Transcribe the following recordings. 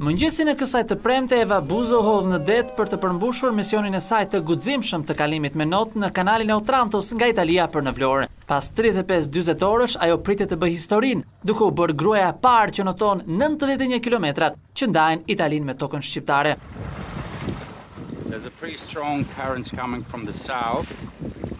Mëngjesin e kësaj të premte, Eva Buzo hodh në det për të përmbushur misionin e saj të guximshëm të kalimit me not në kanalin e Otrantos nga Italia për në Vlorë. Pas 35-40 orësh, ajo pritet të bëj historinë, duke u bërë gruaja e parë që noton 91 kilometrat që ndajnë Italinë me tokën shqiptare. There's a pretty strong currents coming from the south,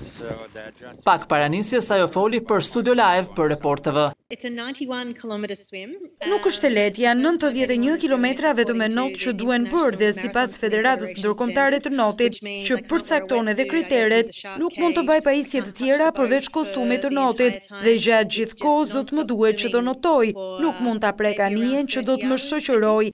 so they're just... Pak para nisjes ajo foli për Studio Live për Report TV. It's a 91 kilometer swim. Nuk është e lehtë, janë 91 kilometra vetëm me not që duhen bërë dhe sipas Federatës Ndërkombëtare të Notit, që përcakton edhe kriteret, nuk mund të bëj pajisje të tjera përveç kostumit të notit dhe gjatë gjithkohës do të më duhet që do notoj, nuk mund ta prek anijen që do të më shoqëroj.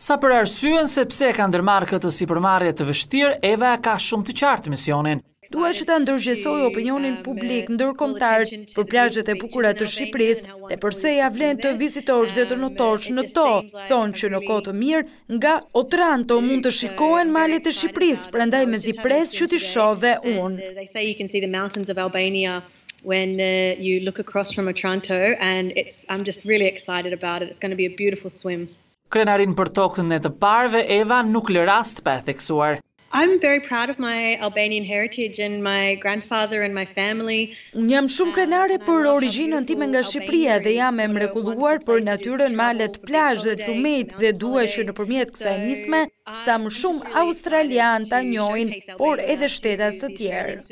Sa për arsyen sepse ka ndërmarrë këtë sipërmarrje të vështirë, Eva ka shumë të qartë misionin. Dua që ta ndërgjesoj opinionin publik ndërkombëtar për plazhet e bukura të Shqipërisë dhe përse ia vlen të vizitosh dhe të notosh në to. Thonë që në kohë të mirë, nga Otranto mund të shikohen malet e Shqipërisë, prandaj mezi pres që t'i shoh dhe unë. They say you can see the mountains of Albania when you look across from Otranto, and I'm just really excited about it. It's going to be a beautiful swim. Krenarin për tokën e të parëve, Eva nuk lë rast pa e theksuar. I'm very proud of my Albanian heritage and my grandfather and my family. Unë jam shumë krenare për origjinën time nga Shqipëria dhe jam e mrekulluar për natyrën, malet, plazhet, lumejt dhe dua që nëpërmjet kësaj nisme sa më shumë australian ta njohin, por edhe shtetas të tjerë.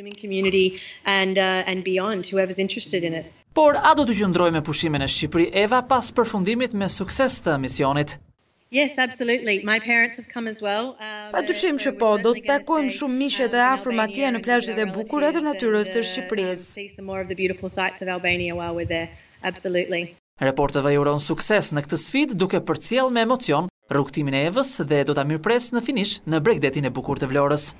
And beyond, whoever's interested in it. Por a do të qëndroj me pushimin e Shqipëri Eva pas përfundimit me sukses të misionit? Yes, absolutely. My parents have come as well. Padyshim që po, do të takojmë shumë miqë të afërm atje në plazhet e bukura të natyrës së Shqipërisë. Absolutely. Reporteve ju uron sukses në këtë sfidë duke përcjellë me emocion rrugtimin e Evës dhe do ta mirpres në finish në bregdetin e bukur të Vlorës.